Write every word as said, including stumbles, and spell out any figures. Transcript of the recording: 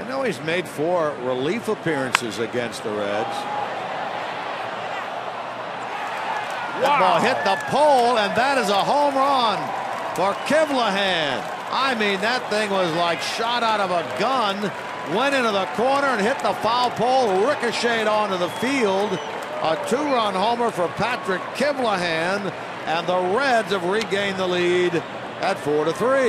I know he's made four relief appearances against the Reds. Wow. That ball hit the pole, and that is a home run for Kivlehan. I mean, that thing was like shot out of a gun. Went into the corner and hit the foul pole, ricocheted onto the field. A two-run homer for Patrick Kivlehan, and the Reds have regained the lead at four to three.